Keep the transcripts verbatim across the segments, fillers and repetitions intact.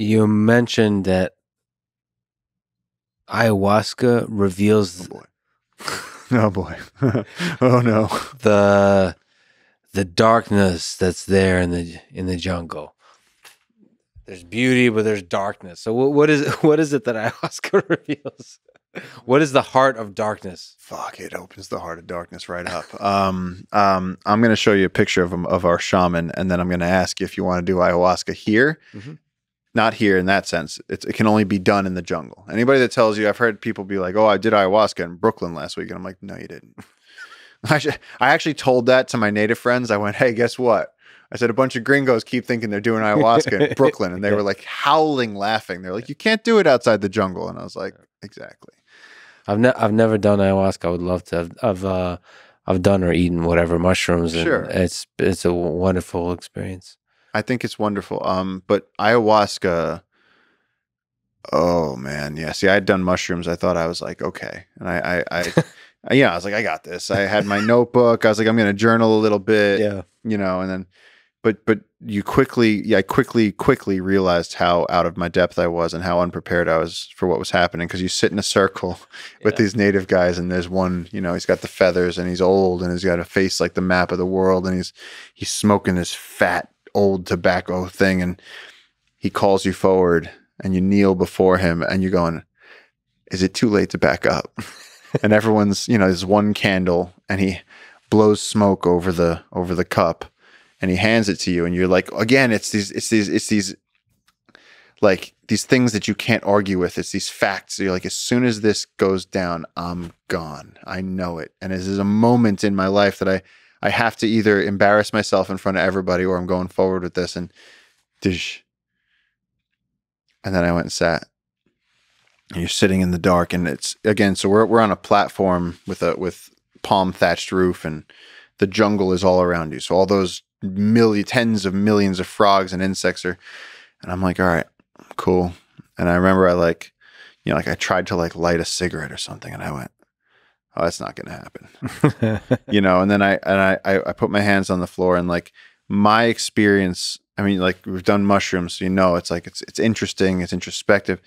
You mentioned that ayahuasca reveals. Oh boy! Oh, boy. Oh no! The the darkness that's there in the in the jungle. There's beauty, but there's darkness. So what, what is what is it that ayahuasca reveals? What is the heart of darkness? Fuck, it opens the heart of darkness right up. Um, um, I'm going to show you a picture of, of our shaman, and then I'm going to ask you if you want to do ayahuasca here. Mm-hmm. Not here in that sense. It's, it can only be done in the jungle. Anybody that tells you, I've heard people be like, oh, I did ayahuasca in Brooklyn last week. And I'm like, no, you didn't. I, I actually told that to my native friends. I went, hey, guess what? I said, a bunch of gringos keep thinking they're doing ayahuasca in Brooklyn. And they were like howling, laughing. They're like, you can't do it outside the jungle. And I was like, exactly. I've ne I've never done ayahuasca. I would love to. I've I've, uh, I've done or eaten whatever mushrooms. And sure, it's it's a wonderful experience. I think it's wonderful. Um, but ayahuasca. Oh man, yeah. See, I had done mushrooms. I thought I was like okay, and I I, I yeah, I was like I got this. I had my notebook. I was like I'm gonna journal a little bit. Yeah, you know, and then. But but you quickly, yeah, I quickly, quickly realized how out of my depth I was and how unprepared I was for what was happening. Because you sit in a circle with yeah. these native guys, and there's one, you know, he's got the feathers and he's old and he's got a face like the map of the world, and he's he's smoking this fat old tobacco thing, and he calls you forward and you kneel before him and you're going, is it too late to back up? And everyone's, you know, there's one candle and he blows smoke over the over the cup. And he hands it to you, and you're like, again, it's these, it's these, it's these, like these things that you can't argue with. It's these facts. You're like, as soon as this goes down, I'm gone. I know it. And this is a moment in my life that I, I have to either embarrass myself in front of everybody, or I'm going forward with this. And, dish. And then I went and sat. And you're sitting in the dark, and it's again. So we're we're on a platform with a with palm thatched roof, and the jungle is all around you. So all those. Million, tens of millions of frogs and insects are, and I'm like, all right, cool. And I remember I like, you know, like I tried to like light a cigarette or something, and I went, oh, that's not gonna happen, you know. And then I and I I put my hands on the floor, and like my experience, I mean, like we've done mushrooms, so you know, it's like it's it's interesting, it's introspective.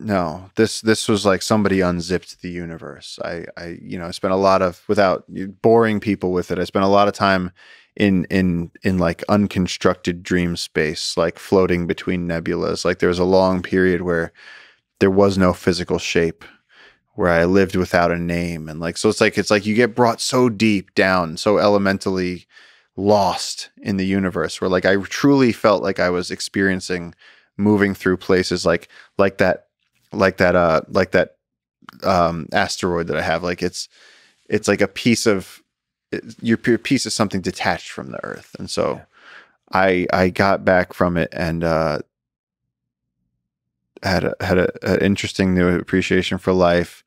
No, this this was like somebody unzipped the universe. I I you know I spent a lot of without boring people with it. I spent a lot of time. in in in like unconstructed dream space, like floating between nebulas. Like there was a long period where there was no physical shape, where I lived without a name. And like so it's like it's like you get brought so deep down, so elementally lost in the universe, where like I truly felt like I was experiencing moving through places like like that like that uh like that um asteroid that I have. Like it's it's like a piece of your piece is something detached from the earth. And so yeah. I, I got back from it and, uh, had a, had a, an interesting new appreciation for life.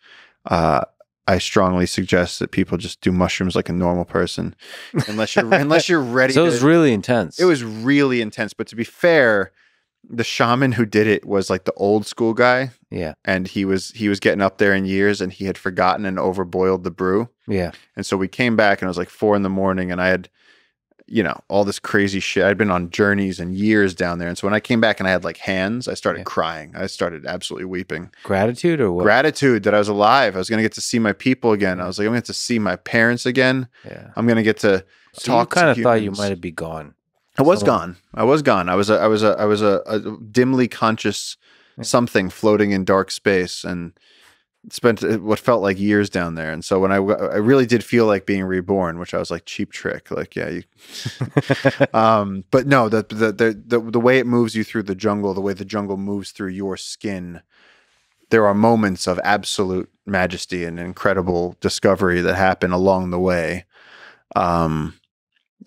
Uh, I strongly suggest that people just do mushrooms like a normal person, unless you're, unless you're ready. So it was really intense. It was really intense, but to be fair, the shaman who did it was like the old school guy. Yeah. And he was, he was getting up there in years, and he had forgotten and overboiled the brew. Yeah. And so we came back, and it was like four in the morning, and I had, you know, all this crazy shit. I'd been on journeys and years down there. And so when I came back and I had like hands, I started yeah. crying. I started absolutely weeping. Gratitude or what? Gratitude that I was alive. I was going to get to see my people again. I was like, I'm going to get to see my parents again. Yeah. I'm going to get to so talk to you. I kind of thought you might be gone. I was so, gone. I was gone. I was a, I was a, I was a, a dimly conscious something floating in dark space, and spent what felt like years down there. And so when I, I really did feel like being reborn, which I was like, cheap trick, like, yeah, you, um, but no, the, the, the, the, the way it moves you through the jungle, the way the jungle moves through your skin, there are moments of absolute majesty and incredible discovery that happen along the way. Um,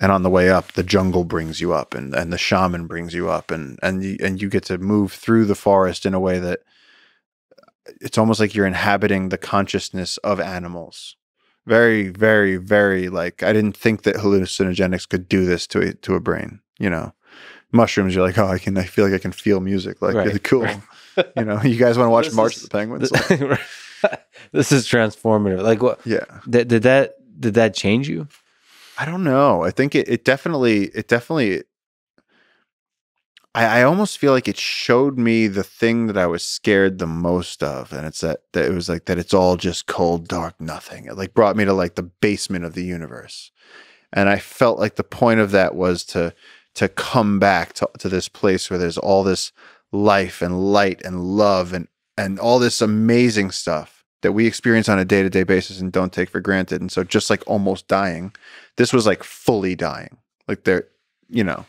And on the way up, the jungle brings you up, and and the shaman brings you up, and and you, and you get to move through the forest in a way that it's almost like you're inhabiting the consciousness of animals. Very, very, very like I didn't think that hallucinogenics could do this to a, to a brain. You know, mushrooms. You're like, oh, I can. I feel like I can feel music. Like, right, really cool. Right. You know, you guys want to watch March is, of the Penguins? Th like, this is transformative. Like, what? Yeah. Th did that? Did that change you? I don't know. I think it, it definitely, it definitely, I, I almost feel like it showed me the thing that I was scared the most of. And it's that, that it was like that it's all just cold, dark, nothing. It like brought me to like the basement of the universe. And I felt like the point of that was to to come back to, to this place where there's all this life and light and love and and all this amazing stuff that we experience on a day-to-day basis and don't take for granted. And so just like almost dying, this was like fully dying. Like there, you know.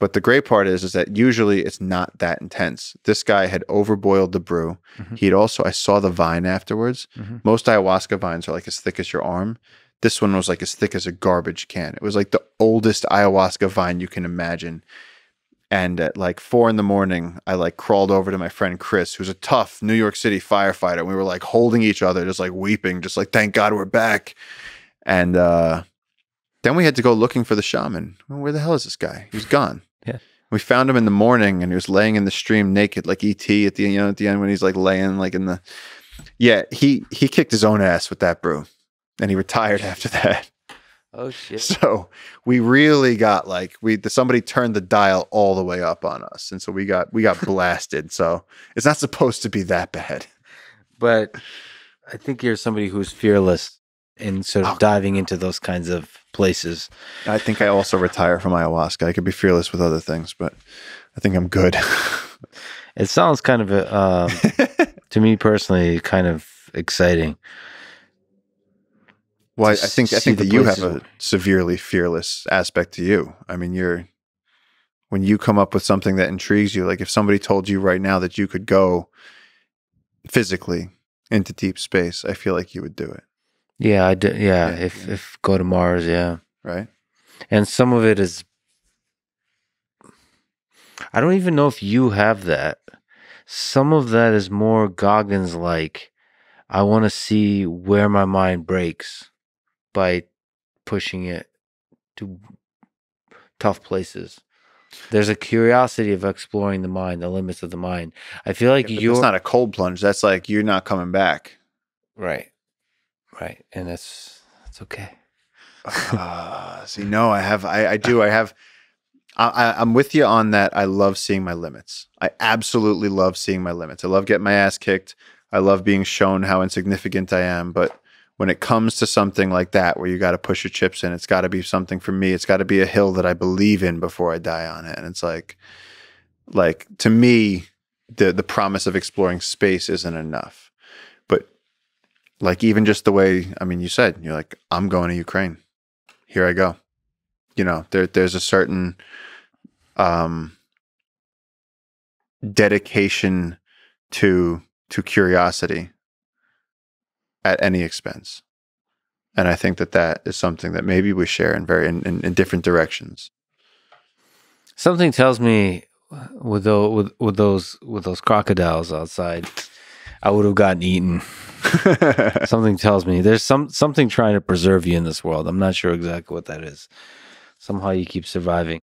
But the great part is, is that usually it's not that intense. This guy had overboiled the brew. Mm-hmm. He'd also, I saw the vine afterwards. Mm-hmm. Most ayahuasca vines are like as thick as your arm. This one was like as thick as a garbage can. It was like the oldest ayahuasca vine you can imagine. And at like four in the morning, I like crawled over to my friend Chris, who's a tough New York City firefighter. And we were like holding each other, just like weeping, just like, thank God we're back. And uh, then we had to go looking for the shaman. Well, where the hell is this guy? He's gone. Yeah. We found him in the morning and he was laying in the stream naked, like E T at the, you know, at the end when he's like laying like in the, yeah, he, he kicked his own ass with that brew and he retired after that. Oh shit. So we really got like, we, somebody turned the dial all the way up on us. And so we got, we got blasted. So it's not supposed to be that bad. But I think you're somebody who's fearless in sort of oh. diving into those kinds of places. I think I also retire from ayahuasca. I could be fearless with other things, but I think I'm good. It sounds kind of, uh, to me personally, kind of exciting. Well, I think I think that you have a severely fearless aspect to you. I mean, you're when you come up with something that intrigues you, like if somebody told you right now that you could go physically into deep space, I feel like you would do it. Yeah, I do. Yeah, yeah, if yeah. if go to Mars, yeah, right. And some of it is, I don't even know if you have that. Some of that is more Goggins like. I want to see where my mind breaks by pushing it to tough places. There's a curiosity of exploring the mind, the limits of the mind. I feel like yeah, you're it's not a cold plunge. That's like you're not coming back, right? Right, and that's that's okay. uh, see, no, I have, I, I do, I have, I, I'm with you on that. I love seeing my limits. I absolutely love seeing my limits. I love getting my ass kicked. I love being shown how insignificant I am. But when it comes to something like that, where you got to push your chips in, it's got to be something for me. It's got to be a hill that I believe in before I die on it. And it's like, like to me, the the promise of exploring space isn't enough. Like even just the way, I mean, you said, you're like, I'm going to Ukraine. Here I go. You know, there, there's a certain um, dedication to, to curiosity at any expense. And I think that that is something that maybe we share in, very, in, in, in different directions. Something tells me with, the, with, with, those, with those crocodiles outside, I would have gotten eaten. Something tells me there's some something trying to preserve you in this world. I'm not sure exactly what that is. Somehow you keep surviving.